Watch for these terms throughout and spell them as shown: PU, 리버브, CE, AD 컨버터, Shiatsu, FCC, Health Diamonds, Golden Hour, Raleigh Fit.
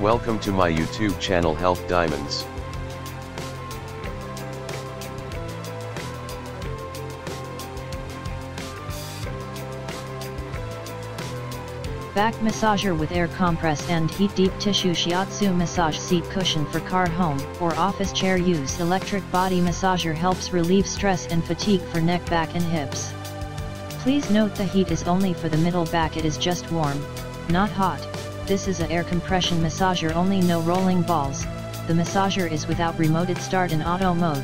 Welcome to my YouTube channel Health Diamonds. Back massager with air compress and heat. Deep tissue shiatsu massage seat cushion for car, home or office chair use. Electric body massager helps relieve stress and fatigue for neck, back and hips. Please note the heat is only for the middle back. It is just warm, not hot. This is an air compression massager only, no rolling balls. The massager is without remote. It start in auto mode.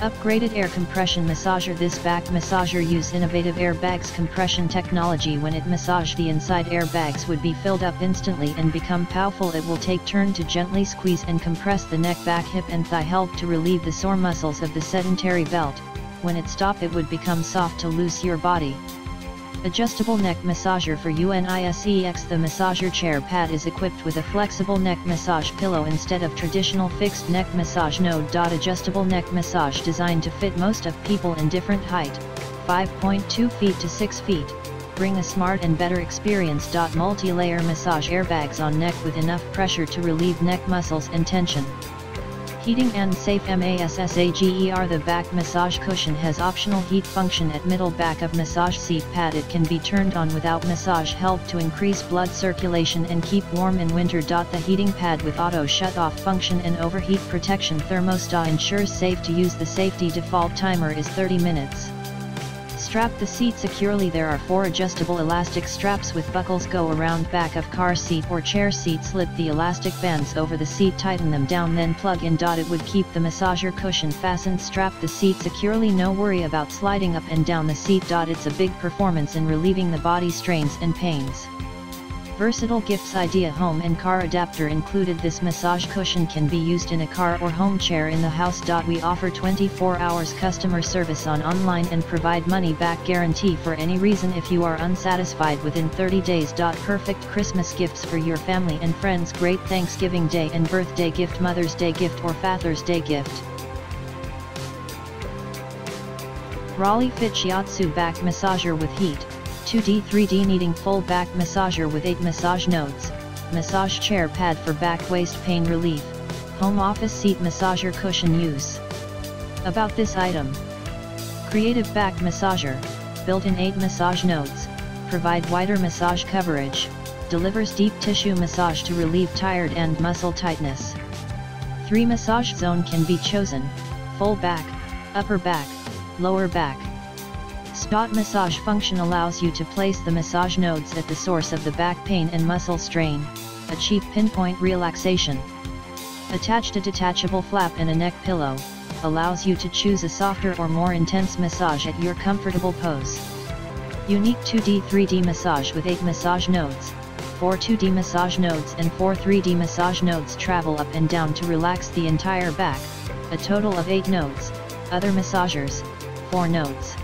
Upgraded air compression massager. This back massager use innovative airbags compression technology. When it massage the inside, airbags would be filled up instantly and become powerful. It will take turn to gently squeeze and compress the neck, back, hip and thigh, help to relieve the sore muscles of the sedentary belt. When it stop, it would become soft to loose your body. Adjustable neck massager for unisex. The massager chair pad is equipped with a flexible neck massage pillow instead of traditional fixed neck massage node. Adjustable neck massage designed to fit most of people in different height, 5.2 feet to 6 feet, bring a smart and better experience. Multi-layer massage airbags on neck with enough pressure to relieve neck muscles and tension. Heating and safe massager. The back massage cushion has optional heat function at middle back of massage seat pad. It can be turned on without massage help to increase blood circulation and keep warm in winter. The heating pad with auto shut off function and overheat protection thermostat ensures safe to use. The safety default timer is 30 minutes. Strap the seat securely. There are 4 adjustable elastic straps with buckles. Go around back of car seat or chair seat. Slip the elastic bands over the seat. Tighten them down, then plug in. It would keep the massager cushion fastened. Strap the seat securely. No worry about sliding up and down the seat. It's a big performance in relieving the body strains and pains. Versatile gifts idea. Home and car adapter included. This massage cushion can be used in a car or home chair in the house. We offer 24 hours customer service on online and provide money back guarantee for any reason if you are unsatisfied within 30 days. Perfect Christmas gifts for your family and friends. Great Thanksgiving Day and birthday gift, Mother's Day gift or Father's Day gift. Raleigh Fit Shiatsu back massager with heat. 2D 3D needing full back massager with 8 massage nodes, massage chair pad for back waist pain relief, home office seat massager cushion use. About this item. Creative back massager, built in 8 massage nodes, provide wider massage coverage, delivers deep tissue massage to relieve tired and muscle tightness. 3 massage zone can be chosen, full back, upper back, lower back. Spot massage function allows you to place the massage nodes at the source of the back pain and muscle strain, achieve pinpoint relaxation. Attached a detachable flap and a neck pillow, allows you to choose a softer or more intense massage at your comfortable pose. Unique 2D 3D massage with 8 massage nodes, 4 2D massage nodes and 4 3D massage nodes. Travel up and down to relax the entire back, a total of 8 nodes, other massagers, 4 nodes.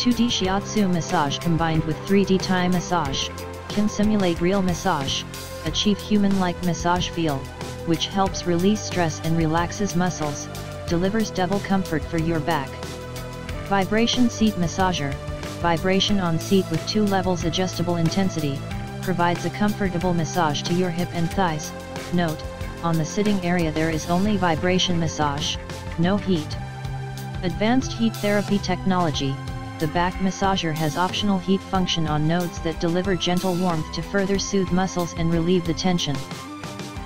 2D shiatsu massage combined with 3D Thai massage, can simulate real massage, achieve human-like massage feel, which helps release stress and relaxes muscles, delivers double comfort for your back. Vibration seat massager, vibration on seat with 2 levels adjustable intensity, provides a comfortable massage to your hip and thighs. Note, on the sitting area there is only vibration massage, no heat. Advanced heat therapy technology. The back massager has optional heat function on nodes that deliver gentle warmth to further soothe muscles and relieve the tension.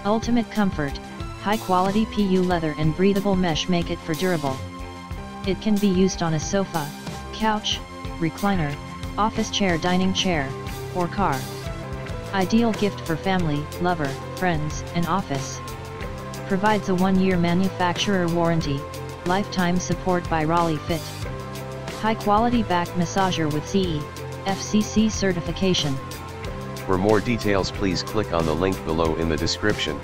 Ultimate comfort, high-quality PU leather and breathable mesh make it for durable. It can be used on a sofa, couch, recliner, office chair, dining chair, or car. Ideal gift for family, lover, friends, and office. Provides a 1-year manufacturer warranty, lifetime support by Raleigh Fit. High-quality back massager with CE, FCC certification. For more details please click on the link below in the description.